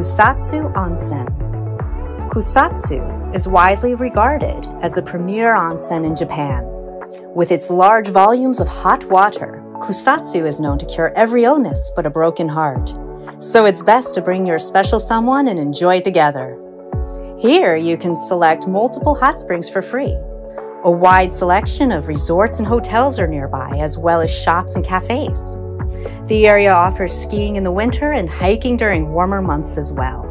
Kusatsu Onsen. Kusatsu is widely regarded as the premier onsen in Japan. With its large volumes of hot water, Kusatsu is known to cure every illness but a broken heart. So it's best to bring your special someone and enjoy together. Here you can select multiple hot springs for free. A wide selection of resorts and hotels are nearby, as well as shops and cafes. The area offers skiing in the winter and hiking during warmer months as well.